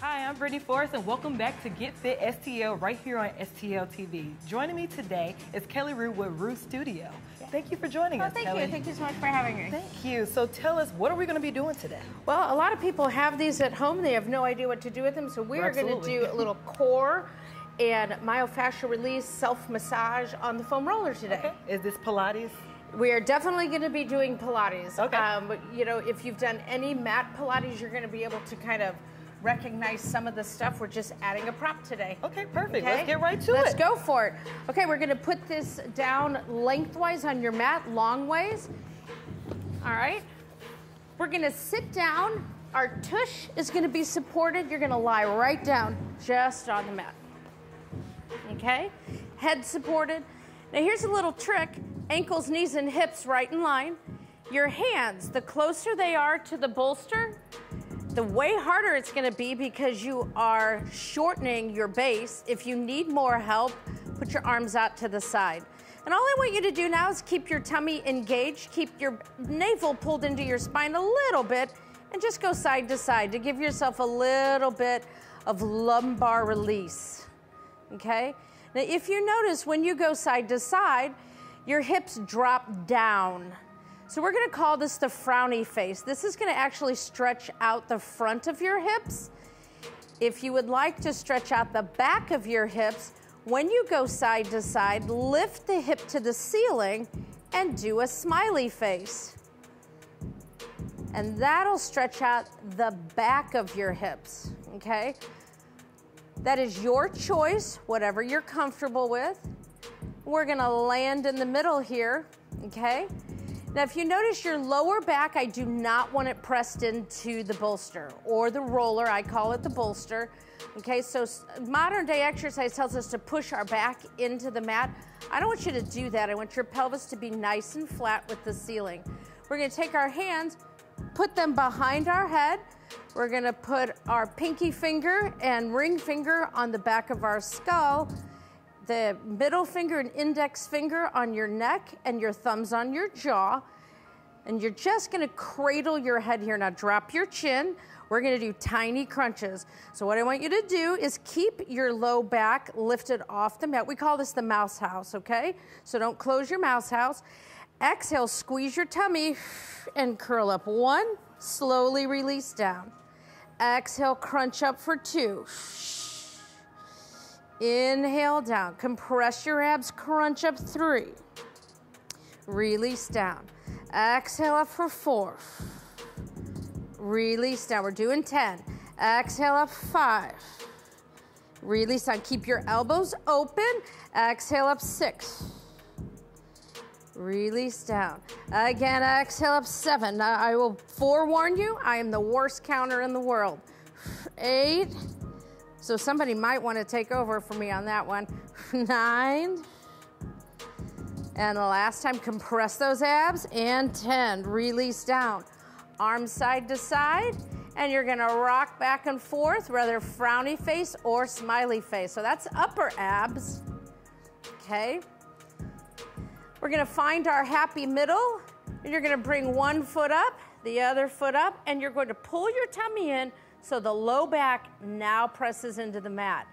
Hi, I'm Brittany Forrest, and welcome back to Get Fit STL right here on STL TV. Joining me today is Kelly Rue with Rue Studio. Thank you for joining us, Kelly. Thank you. Thank you so much for having me. Thank you. So tell us, what are we going to be doing today? Well, a lot of people have these at home. They have no idea what to do with them, so we are going to do a little core and myofascial release self-massage on the foam roller today. Okay. Is this Pilates? We are definitely going to be doing Pilates. Okay. You know, if you've done any mat Pilates, you're going to be able to kind of recognize some of the stuff. We're just adding a prop today. Okay, perfect. Okay? Let's get right to it. Let's go for it. Okay, we're going to put this down lengthwise on your mat, long ways. All right. We're going to sit down. Our tush is going to be supported. You're going to lie right down just on the mat. Okay? Head supported. Now here's a little trick. Ankles, knees, and hips right in line. Your hands, the closer they are to the bolster, the way harder it's going to be because you are shortening your base. If you need more help, put your arms out to the side. And all I want you to do now is keep your tummy engaged, keep your navel pulled into your spine a little bit, and just go side to side to give yourself a little bit of lumbar release. Okay? Now, if you notice, when you go side to side, your hips drop down. So we're gonna call this the frowny face. This is gonna actually stretch out the front of your hips. If you would like to stretch out the back of your hips, when you go side to side, lift the hip to the ceiling and do a smiley face. And that'll stretch out the back of your hips, okay? That is your choice, whatever you're comfortable with. We're gonna land in the middle here, okay? Now, if you notice your lower back, I do not want it pressed into the bolster or the roller. I call it the bolster. Okay, so modern day exercise tells us to push our back into the mat. I don't want you to do that. I want your pelvis to be nice and flat with the ceiling. We're going to take our hands, put them behind our head. We're going to put our pinky finger and ring finger on the back of our skull, the middle finger and index finger on your neck, and your thumbs on your jaw. And you're just gonna cradle your head here. Now drop your chin. We're gonna do tiny crunches. So what I want you to do is keep your low back lifted off the mat. We call this the mouse house, okay? So don't close your mouse house. Exhale, squeeze your tummy and curl up. One, slowly release down. Exhale, crunch up for two. Inhale down, compress your abs, crunch up three. Release down. Exhale up for four. Release down, we're doing 10. Exhale up five. Release down, keep your elbows open. Exhale up six. Release down. Again, exhale up seven. Now, I will forewarn you, I am the worst counter in the world. 8. So somebody might want to take over for me on that one. 9. And the last time, compress those abs. And 10. Release down. Arms side to side. And you're going to rock back and forth, whether frowny face or smiley face. So that's upper abs. Okay. We're going to find our happy middle. And you're going to bring one foot up, the other foot up. And you're going to pull your tummy in. So the low back now presses into the mat,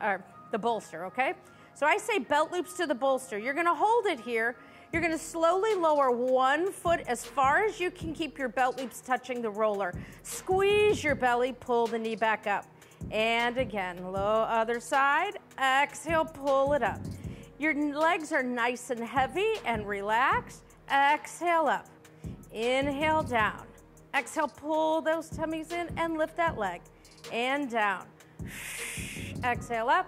or the bolster, okay? So I say belt loops to the bolster. You're gonna hold it here. You're gonna slowly lower one foot as far as you can keep your belt loops touching the roller. Squeeze your belly, pull the knee back up. And again, low other side, exhale, pull it up. Your legs are nice and heavy and relaxed. Exhale up, inhale down. Exhale, pull those tummies in and lift that leg. And down. Exhale up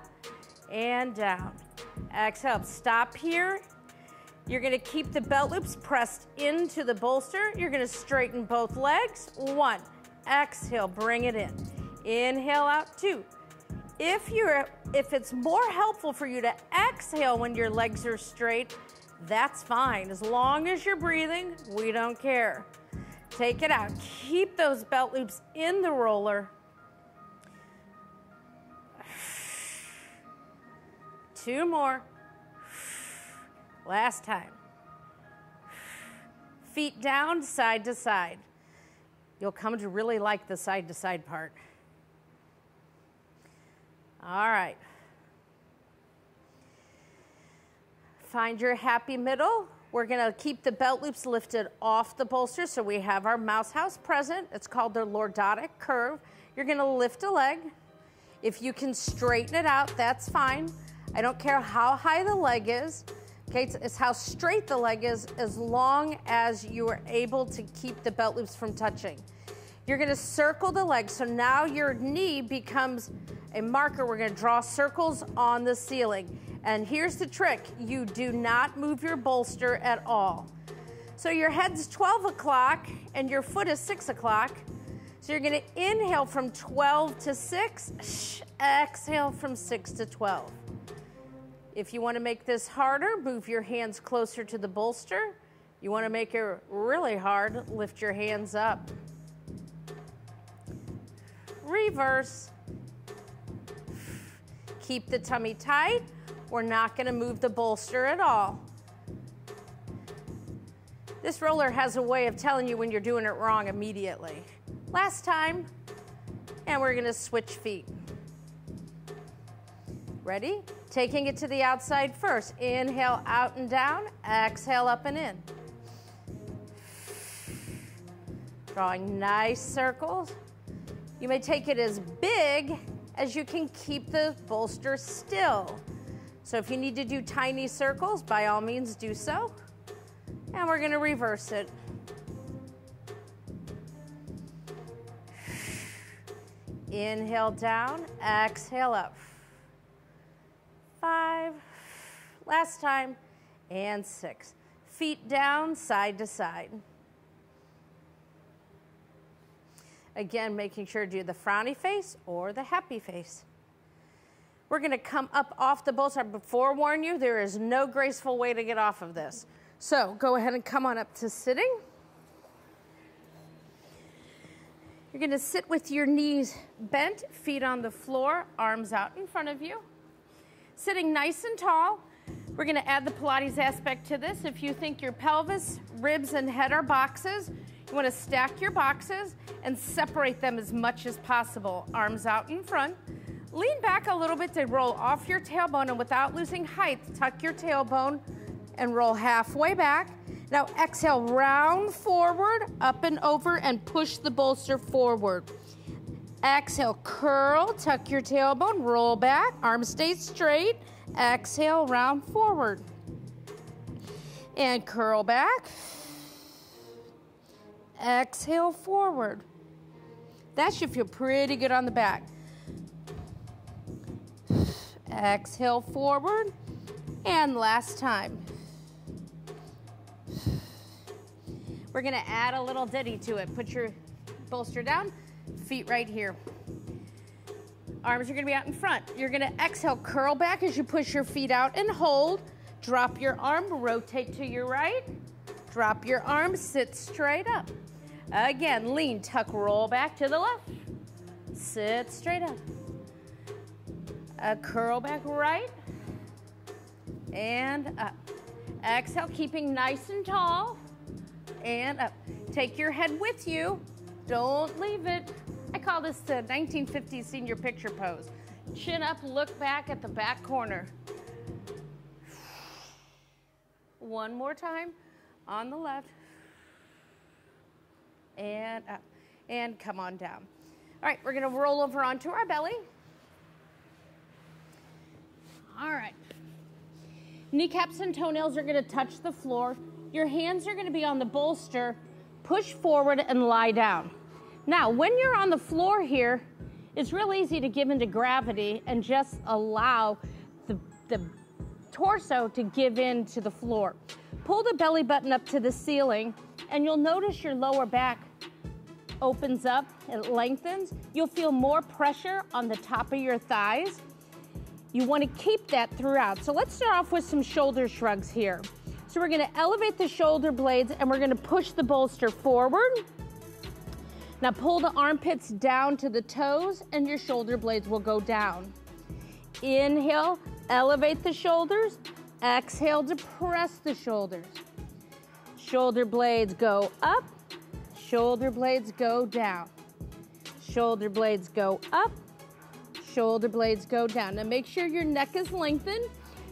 and down. Exhale up. Stop here. You're going to keep the belt loops pressed into the bolster. You're going to straighten both legs. One. Exhale, bring it in. Inhale out. Two. If it's more helpful for you to exhale when your legs are straight, that's fine. As long as you're breathing, we don't care. Take it out. Keep those belt loops in the roller. 2 more. Last time. Feet down, side to side. You'll come to really like the side to side part. All right. Find your happy middle. We're gonna keep the belt loops lifted off the bolster so we have our mouse house present. It's called the lordotic curve. You're gonna lift a leg. If you can straighten it out, that's fine. I don't care how high the leg is. Okay, it's how straight the leg is, as long as you are able to keep the belt loops from touching. You're gonna circle the leg, so now your knee becomes a marker. We're gonna draw circles on the ceiling. And here's the trick, you do not move your bolster at all. So your head's 12 o'clock and your foot is 6 o'clock. So you're gonna inhale from 12 to 6, exhale from 6 to 12. If you want to make this harder, move your hands closer to the bolster. You want to make it really hard, lift your hands up. Reverse. Keep the tummy tight. We're not going to move the bolster at all. This roller has a way of telling you when you're doing it wrong immediately. Last time, and we're going to switch feet. Ready? Taking it to the outside first. Inhale out and down, exhale up and in. Drawing nice circles. You may take it as big as you can keep the bolster still. So if you need to do tiny circles, by all means do so. And we're gonna reverse it. Inhale down, exhale up. 5, last time, and 6. Feet down, side to side. Again, making sure to do the frowny face or the happy face. We're gonna come up off the bolster. I forewarn you, there is no graceful way to get off of this. So go ahead and come on up to sitting. You're gonna sit with your knees bent, feet on the floor, arms out in front of you. Sitting nice and tall. We're gonna add the Pilates aspect to this. If you think your pelvis, ribs, and head are boxes, you wanna stack your boxes and separate them as much as possible. Arms out in front. Lean back a little bit to roll off your tailbone, and without losing height, tuck your tailbone and roll halfway back. Now exhale, round forward, up and over, and push the bolster forward. Exhale, curl, tuck your tailbone, roll back, arm stays straight. Exhale, round forward. And curl back. Exhale, forward. That should feel pretty good on the back. Exhale, forward. And last time. We're gonna add a little ditty to it. Put your bolster down. Feet right here. Arms are gonna be out in front. You're gonna exhale, curl back as you push your feet out and hold. Drop your arm, rotate to your right. Drop your arm, sit straight up. Again, lean, tuck, roll back to the left. Sit straight up. Curl back right. And up. Exhale, keeping nice and tall. And up. Take your head with you. Don't leave it. I call this the 1950s senior picture pose. Chin up, look back at the back corner. One more time on the left. And up. And come on down. All right, we're gonna roll over onto our belly. All right. Kneecaps and toenails are gonna touch the floor. Your hands are gonna be on the bolster. Push forward and lie down. Now, when you're on the floor here, it's real easy to give into gravity and just allow the torso to give in to the floor. Pull the belly button up to the ceiling, and you'll notice your lower back opens up, it lengthens. You'll feel more pressure on the top of your thighs. You want to keep that throughout. So let's start off with some shoulder shrugs here. So we're gonna elevate the shoulder blades, and we're gonna push the bolster forward. Now pull the armpits down to the toes, and your shoulder blades will go down. Inhale, elevate the shoulders. Exhale, depress the shoulders. Shoulder blades go up. Shoulder blades go down. Shoulder blades go up. Shoulder blades go down. Now make sure your neck is lengthened,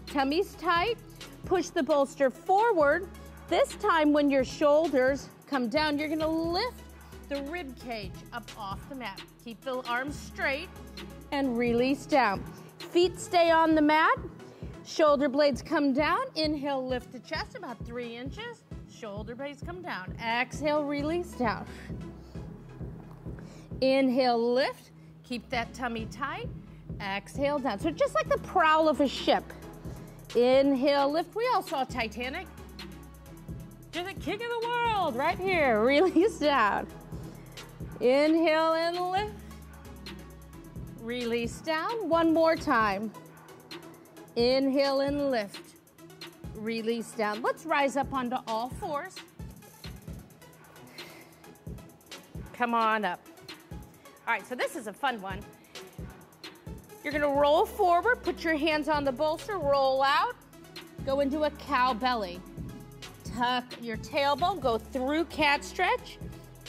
tummy's tight. Push the bolster forward. This time when your shoulders come down, you're gonna lift the rib cage up off the mat. Keep the arms straight and release down. Feet stay on the mat. Shoulder blades come down. Inhale, lift the chest about 3 inches. Shoulder blades come down. Exhale, release down. Inhale, lift. Keep that tummy tight. Exhale, down. So just like the prowl of a ship. Inhale, lift. We all saw Titanic. You're the king of the world right here. Release down. Inhale and lift. Release down. One more time. Inhale and lift. Release down. Let's rise up onto all fours. Come on up. All right, so this is a fun one. You're gonna roll forward, put your hands on the bolster, roll out, go into a cow belly. Tuck your tailbone, go through cat stretch,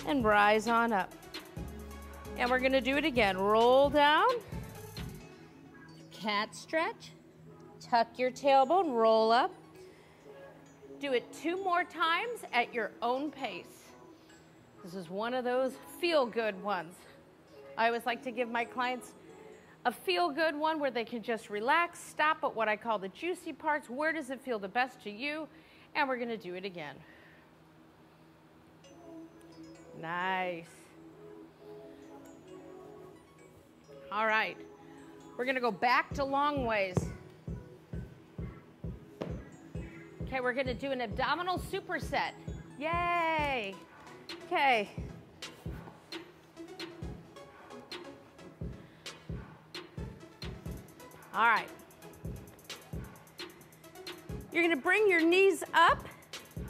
and rise on up. And we're gonna do it again. Roll down, cat stretch, tuck your tailbone, roll up. Do it 2 more times at your own pace. This is one of those feel-good ones. I always like to give my clients a feel-good one where they can just relax, stop at what I call the juicy parts. Where does it feel the best to you? And we're gonna do it again. Nice. All right, we're gonna go back to long ways. Okay, we're gonna do an abdominal superset. Yay! Okay. All right. You're gonna bring your knees up,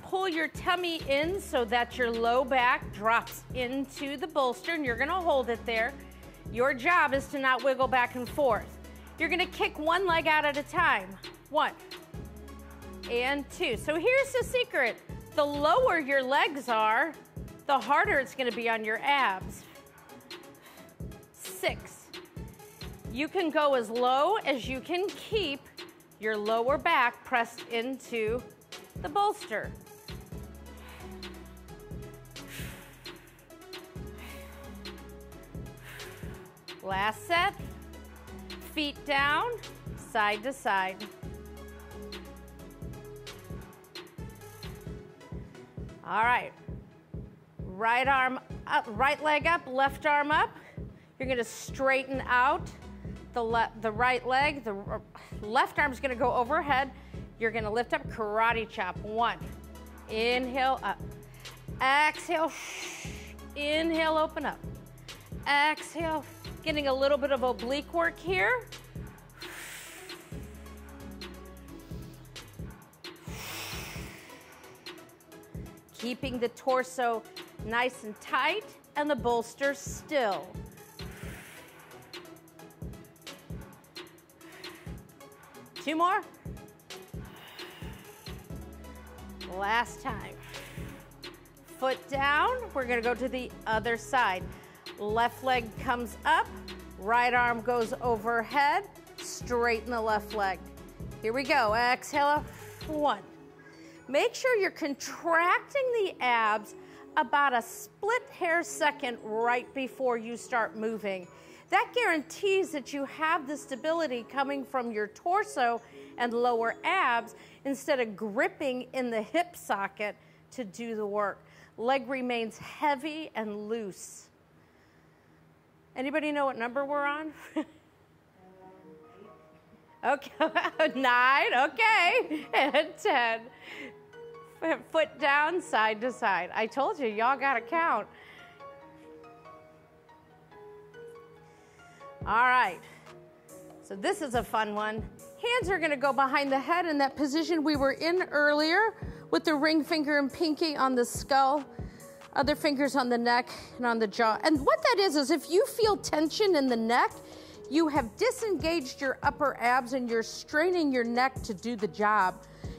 pull your tummy in so that your low back drops into the bolster, and you're gonna hold it there. Your job is to not wiggle back and forth. You're gonna kick one leg out at a time. 1 and 2. So here's the secret. The lower your legs are, the harder it's gonna be on your abs. 6. You can go as low as you can keep your lower back pressed into the bolster. 1 set, feet down, side to side. All right, right arm up, right leg up, left arm up. You're gonna straighten out the right leg, the left arm's gonna go overhead. You're gonna lift up, karate chop. 1, inhale up, exhale, inhale, open up, exhale. Getting a little bit of oblique work here. Keeping the torso nice and tight and the bolster still. Two more. Last time. Foot down. We're gonna go to the other side. Left leg comes up, right arm goes overhead, straighten the left leg. Here we go, exhale, 1. Make sure you're contracting the abs about a split hair second right before you start moving. That guarantees that you have the stability coming from your torso and lower abs instead of gripping in the hip socket to do the work. Leg remains heavy and loose. Anybody know what number we're on? Okay, 9, okay, and 10. Foot down, side to side. I told you, y'all gotta count. All right, so this is a fun one. Hands are gonna go behind the head in that position we were in earlier with the ring finger and pinky on the skull. Other fingers on the neck and on the jaw. And what that is if you feel tension in the neck, you have disengaged your upper abs and you're straining your neck to do the job.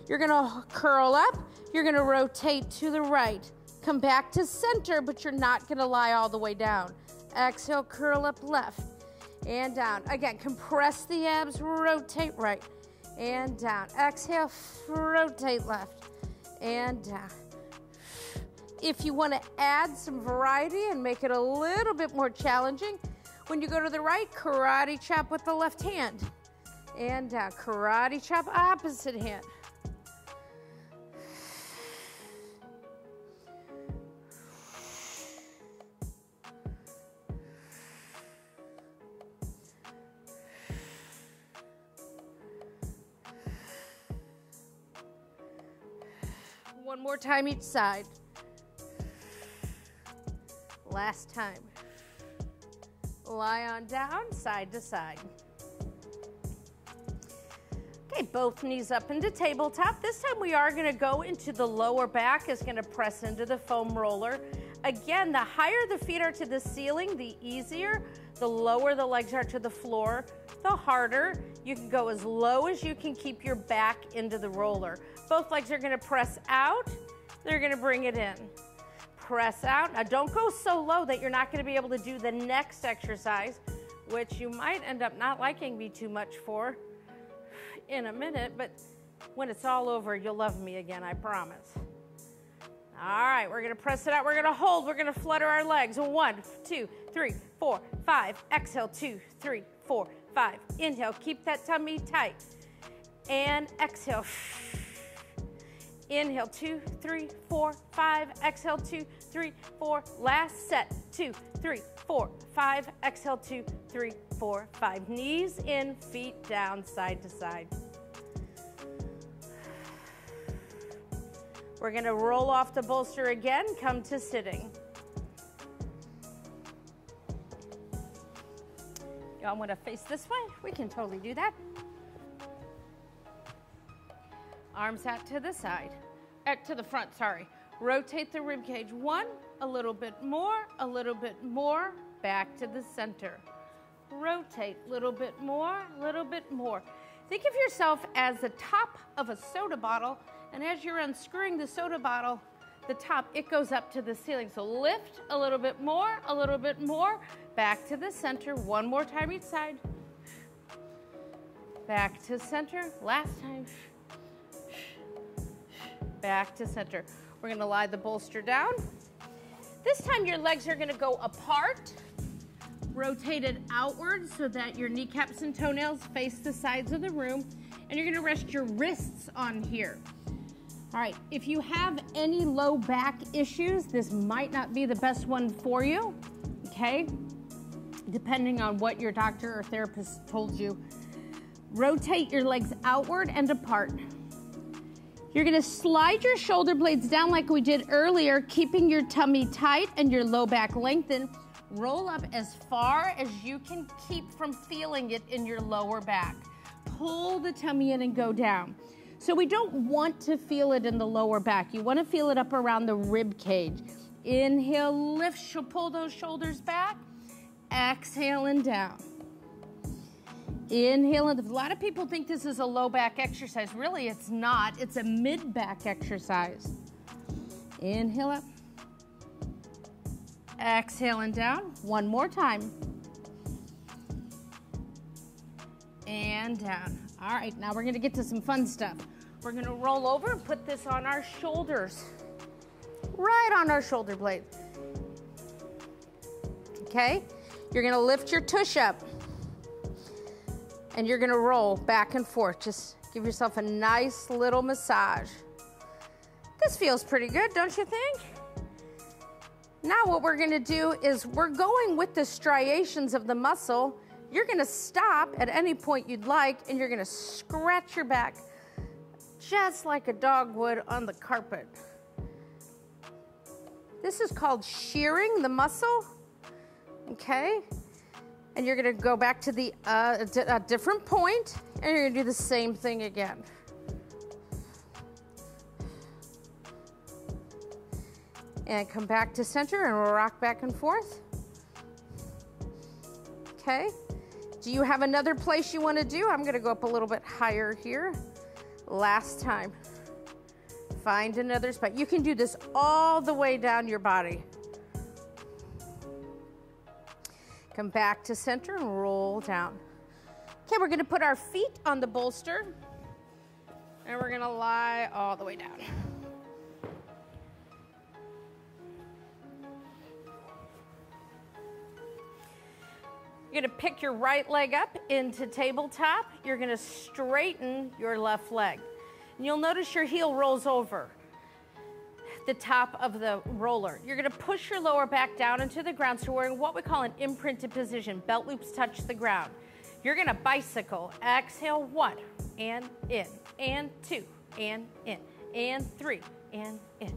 You're gonna curl up, you're gonna rotate to the right. Come back to center, but you're not gonna lie all the way down. Exhale, curl up left. and down. Again, compress the abs, rotate right and down. Exhale, rotate left and down. If you want to add some variety and make it a little bit more challenging, when you go to the right, karate chop with the left hand. And down, karate chop opposite hand. One more time each side. Last time. Lie on down, side to side. Okay, both knees up into tabletop. This time we are gonna go into the lower back, is gonna press into the foam roller. Again, the higher the feet are to the ceiling, the easier. The lower the legs are to the floor, the harder. You can go as low as you can keep your back into the roller. Both legs are gonna press out, they're gonna bring it in. Press out. Now don't go so low that you're not going to be able to do the next exercise, which you might end up not liking me too much for in a minute, but when it's all over, you'll love me again, I promise. All right, we're going to press it out. We're going to hold. We're going to flutter our legs. 1, 2, 3, 4, 5. Exhale, 2, 3, 4, 5. Inhale, keep that tummy tight. And exhale. Inhale, 2, 3, 4, 5. Exhale, 2, 3, 4. Last set, 2, 3, 4, 5. Exhale, 2, 3, 4, 5. Knees in, feet down, side to side. We're gonna roll off the bolster again, come to sitting. Y'all wanna face this way? We can totally do that. Arms out to the side, to the front, sorry. Rotate the ribcage one, a little bit more, a little bit more, back to the center. Rotate, little bit more, little bit more. Think of yourself as the top of a soda bottle, and as you're unscrewing the soda bottle, the top, it goes up to the ceiling. So lift, a little bit more, back to the center, one more time each side. Back to center, last time. Back to center. We're gonna lie the bolster down. This time your legs are gonna go apart, rotated outward so that your kneecaps and toenails face the sides of the room, and you're gonna rest your wrists on here. All right, if you have any low back issues, this might not be the best one for you, okay? Depending on what your doctor or therapist told you. Rotate your legs outward and apart. You're gonna slide your shoulder blades down like we did earlier, keeping your tummy tight and your low back lengthened. Roll up as far as you can keep from feeling it in your lower back. Pull the tummy in and go down. So we don't want to feel it in the lower back. You wanna feel it up around the rib cage. Inhale, lift, pull those shoulders back. Exhale and down. Inhale, and a lot of people think this is a low back exercise. Really, it's not. It's a mid back exercise. Inhale up. Exhale and down. One more time. And down. All right, now we're gonna get to some fun stuff. We're gonna roll over and put this on our shoulders. Right on our shoulder blades. Okay, you're gonna lift your tush up. And you're gonna roll back and forth. Just give yourself a nice little massage. This feels pretty good, don't you think? Now what we're gonna do is we're going with the striations of the muscle. You're gonna stop at any point you'd like, and you're gonna scratch your back just like a dog would on the carpet. This is called shearing the muscle, okay? And you're gonna go back to the a different point, and you're gonna do the same thing again. And come back to center and rock back and forth. Okay, do you have another place you wanna do? I'm gonna go up a little bit higher here. Last time, find another spot. You can do this all the way down your body. Come back to center and roll down. Okay, we're gonna put our feet on the bolster and we're gonna lie all the way down. You're gonna pick your right leg up into tabletop. You're gonna straighten your left leg. And you'll notice your heel rolls over the top of the roller. You're gonna push your lower back down into the ground. So we're wearing what we call an imprinted position. Belt loops touch the ground. You're gonna bicycle. Exhale, one, and in, and two, and in, and three, and in.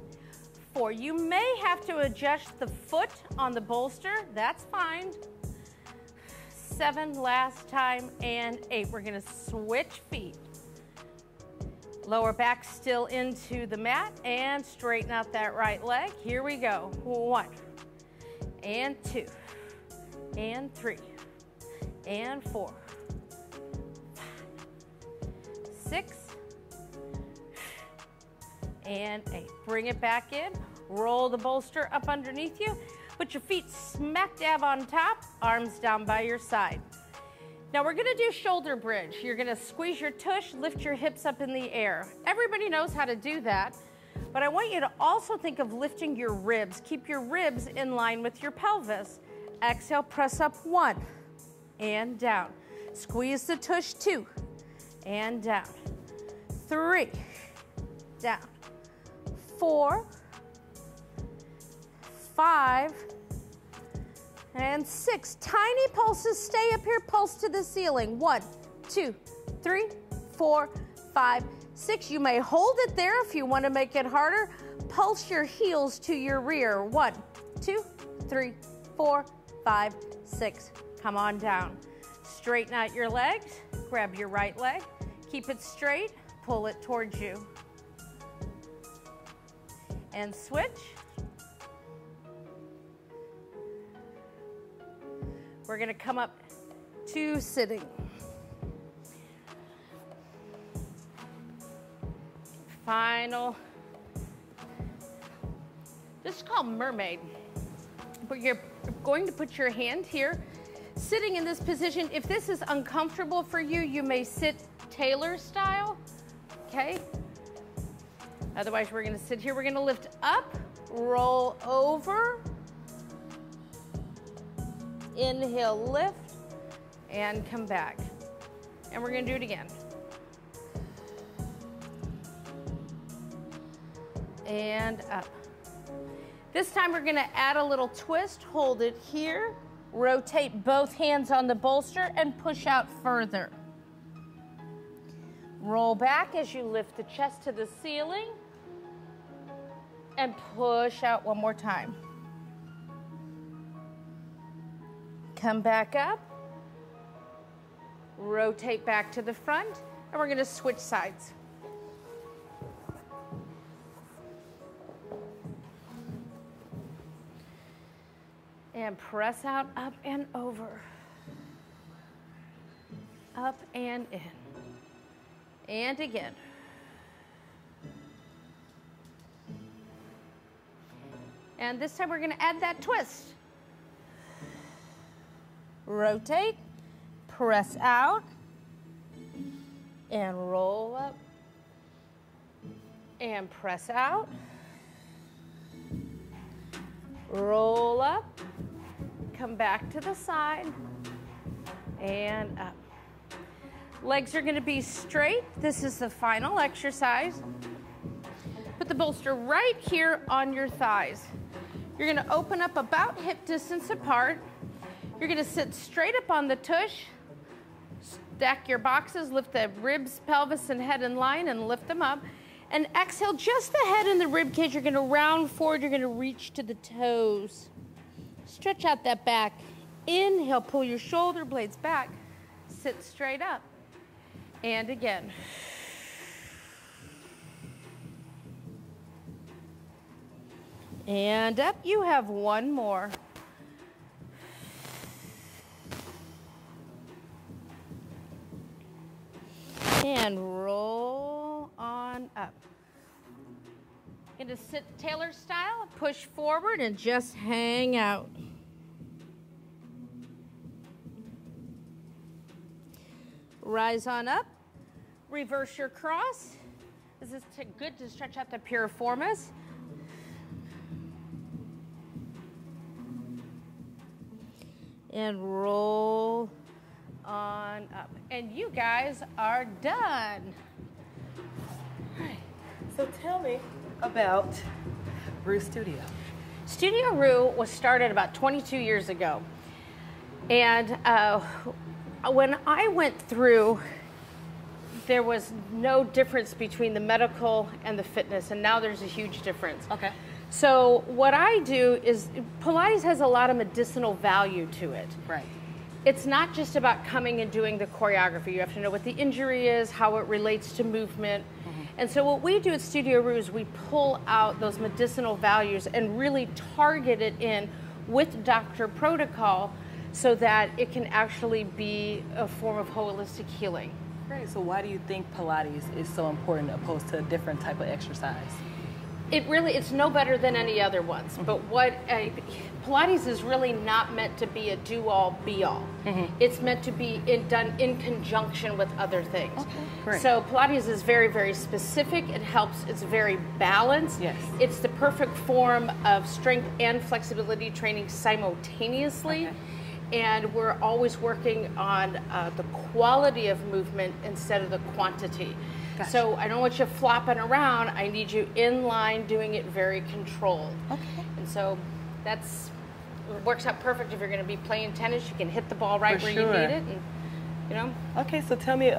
Four, you may have to adjust the foot on the bolster. That's fine. Seven, last time, and eight. We're gonna switch feet. Lower back still into the mat and straighten out that right leg. Here we go. One, and two, and three, and four, 5, 6, and eight. Bring it back in. Roll the bolster up underneath you. Put your feet smack dab on top, arms down by your side. Now we're gonna do shoulder bridge. You're gonna squeeze your tush, lift your hips up in the air. Everybody knows how to do that, but I want you to also think of lifting your ribs. Keep your ribs in line with your pelvis. Exhale, press up one, and down. Squeeze the tush, two, and down. Three, down. Four, 5, and 6. Tiny pulses, stay up here, pulse to the ceiling. 1, 2, 3, 4, 5, 6. You may hold it there if you want to make it harder. Pulse your heels to your rear. 1, 2, 3, 4, 5, 6. Come on down. Straighten out your legs, grab your right leg, keep it straight, pull it towards you. And switch. We're gonna come up to sitting. Final. This is called mermaid. But you're going to put your hand here. Sitting in this position, if this is uncomfortable for you, you may sit Taylor style, okay? Otherwise, we're gonna sit here. We're gonna lift up, roll over. Inhale, lift, and come back. And we're gonna do it again. And up. This time we're gonna add a little twist, hold it here, rotate both hands on the bolster and push out further. Roll back as you lift the chest to the ceiling and push out one more time. Come back up, rotate back to the front, and we're gonna switch sides. And press out, up and over. Up and in. And again. And this time we're gonna add that twist. Rotate, press out, and roll up, and press out, roll up, come back to the side, and up. Legs are going to be straight. This is the final exercise. Put the bolster right here on your thighs. You're going to open up about hip distance apart. You're gonna sit straight up on the tush, stack your boxes, lift the ribs, pelvis, and head in line, and lift them up. And exhale, just the head and the rib cage. You're gonna round forward, you're gonna reach to the toes. Stretch out that back. Inhale, pull your shoulder blades back. Sit straight up. And again. And up, you have one more. And roll on up. Gonna sit Taylor style, push forward and just hang out. Rise on up, reverse your cross. This is good to stretch out the piriformis. And roll on up. And you guys are done. All right. So tell me about Rue Studio. Studio Rue was started about 22 years ago. And when I went through, there was no difference between the medical and the fitness, and now there's a huge difference. Okay. So what I do is, Pilates has a lot of medicinal value to it. Right. It's not just about coming and doing the choreography. You have to know what the injury is, how it relates to movement. Mm-hmm. And so what we do at Studio Rue is we pull out those medicinal values and really target it in with doctor protocol so that it can actually be a form of holistic healing. Great. So why do you think Pilates is so important opposed to a different type of exercise? It really, it's no better than any other ones, but what Pilates is really not meant to be a do-all, be-all. Mm-hmm. It's meant to be done in conjunction with other things. Okay, great. So Pilates is very, very specific. It helps, it's very balanced. Yes. It's the perfect form of strength and flexibility training simultaneously. Okay. And we're always working on the quality of movement instead of the quantity. Gotcha. So I don't want you flopping around. I need you in line doing it very controlled. Okay. And so that's, it works out perfect if you're going to be playing tennis. You can hit the ball right where you need it. And, you know. Okay, so tell me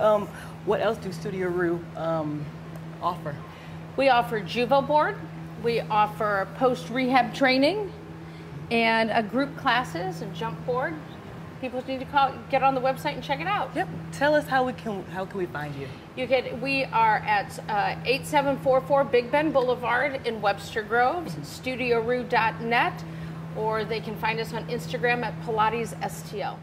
what else do Studio Rue offer? We offer Juvo board. We offer post-rehab training. And group classes and jump board. People need to get on the website and check it out. Yep. Tell us how can we find you? We are at 8744 Big Bend Boulevard in Webster Groves, studiorue.net, or they can find us on Instagram at Pilates STL.